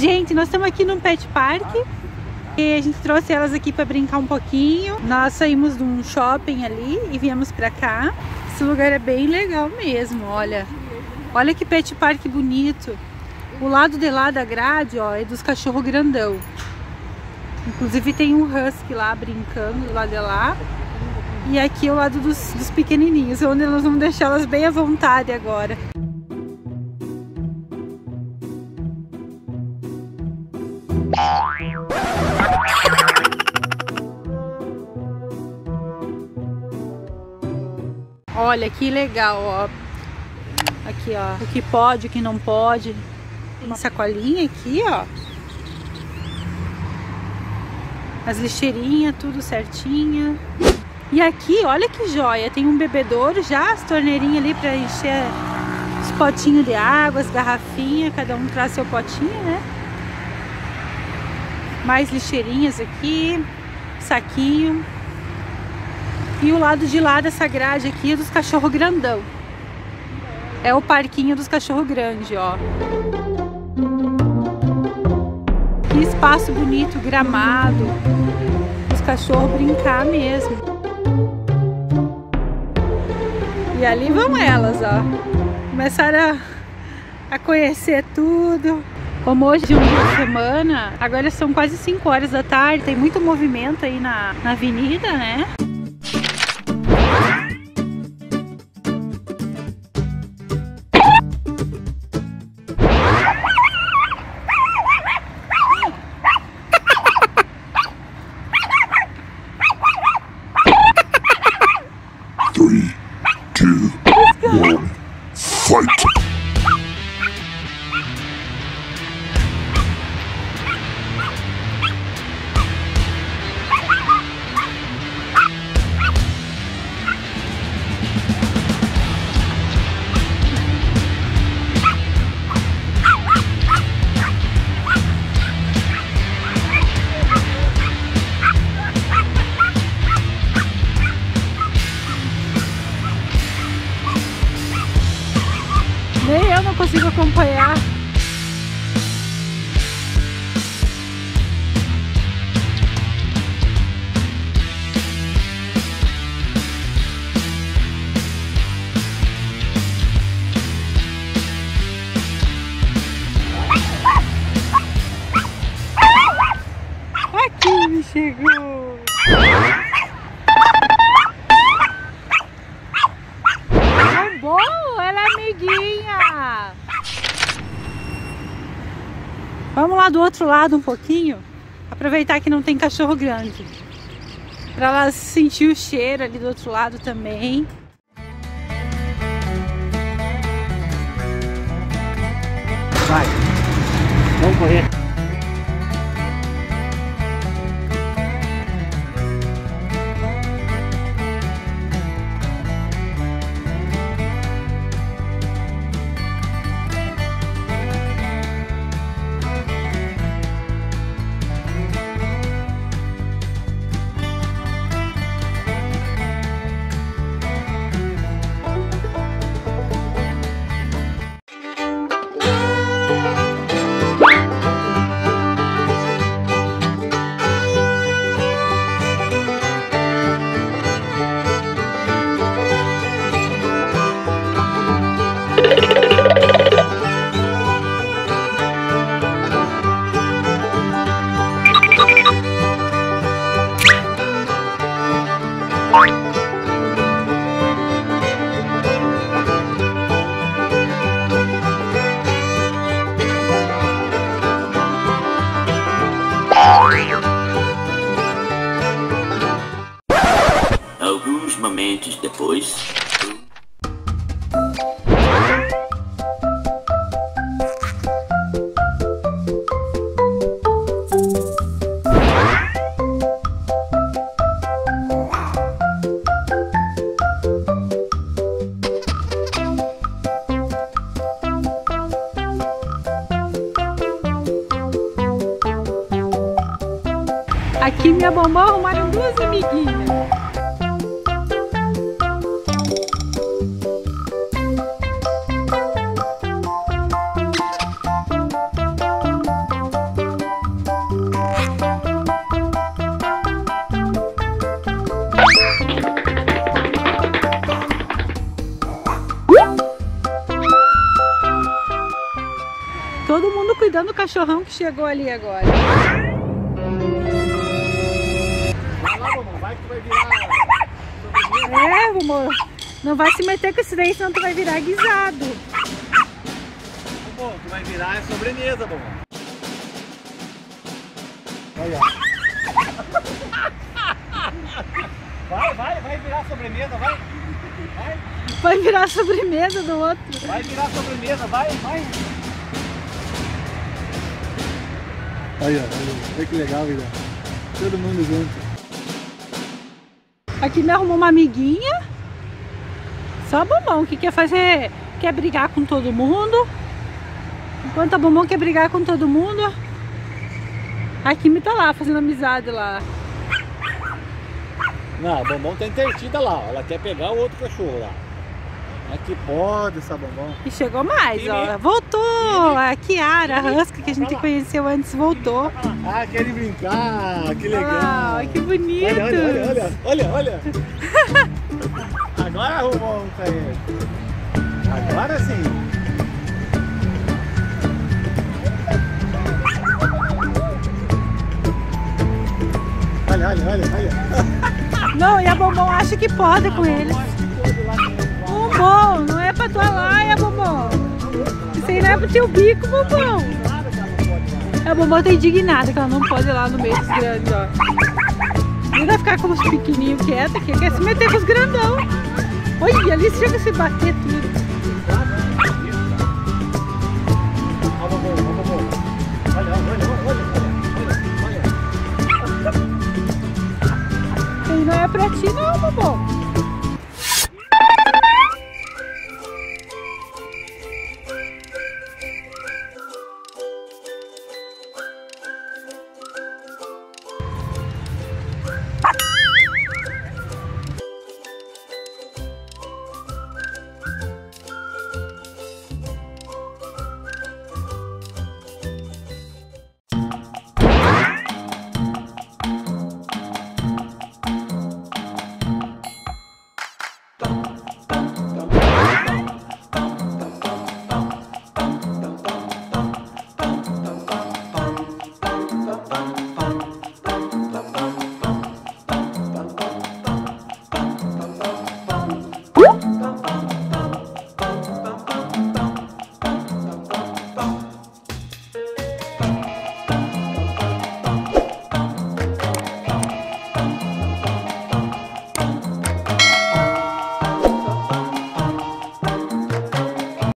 Gente, nós estamos aqui num pet park e a gente trouxe elas aqui para brincar um pouquinho. Nós saímos de um shopping ali e viemos para cá. Esse lugar é bem legal mesmo, olha. Olha que pet park bonito. O lado de lá da grade, ó, é dos cachorros grandão. Inclusive tem um husky lá brincando do lado de lá. E aqui é o lado dos pequenininhos, onde nós vamos deixar elas bem à vontade agora. Olha que legal, ó. Aqui, ó, o que pode, o que não pode. Tem uma sacolinha aqui, ó. As lixeirinhas, tudo certinha. E aqui, olha que joia, tem um bebedouro já, as torneirinhas ali para encher os potinhos de água, as garrafinhas, cada um traz seu potinho, né? Mais lixeirinhas aqui, saquinho. E o lado de lá dessa grade aqui é dos cachorros grandão. É o parquinho dos cachorros grandes, ó. Que espaço bonito, gramado. Os cachorros brincar mesmo. E ali vão elas, ó. Começaram a conhecer tudo. Como hoje é um dia de semana, agora são quase 5 horas da tarde, tem muito movimento aí na avenida, né? Consigo acompanhar. Aqui me chegou. É bom, ela é amiguinha. Vamos lá do outro lado um pouquinho, aproveitar que não tem cachorro grande, para elas sentir o cheiro ali do outro lado também. Vai, vamos correr. Alguns momentos depois. Aqui minha bombom arrumaram duas amiguinhas. cuidando do cachorrão que chegou ali agora. Vai lá, Bombom, vai que tu vai virar. É, Bombom, não vai se meter com esse daí, senão tu vai virar guisado. Bombom, tu vai virar é sobremesa, Bombom. Olha. Vai virar sobremesa, vai. Vai virar sobremesa do outro. Vai virar sobremesa, vai. Olha que legal, vida. Todo mundo junto. Aqui me arrumou uma amiguinha. Só a Bombom que quer fazer, quer brigar com todo mundo. Enquanto a Bombom quer brigar com todo mundo, a Kimi tá lá fazendo amizade lá. Não, a Bombom tá entretida lá, ó. Ela quer pegar o outro cachorro lá. É que pode essa Bombom. E chegou mais, Kimi. Ó. Voltou! Kimi. A Kiara, a Husky que a gente conheceu antes, voltou. Ah, quer brincar, que legal. Ah, que bonito. Olha. Agora arrumou um caído. Agora sim. Olha. Não, e a Bombom acha que pode com eles. Bombom, não é pra tua laia, Bombom. Isso aí não é pro teu bico, Bombom. A Bombom tá indignada que ela não pode ir lá no meio dos grandes, ó. Não vai ficar com os pequenininhos quieta, que quer se meter com os grandão. Olha, ali chega a se bater tudo. Olha. Não é pra ti não, Bombom.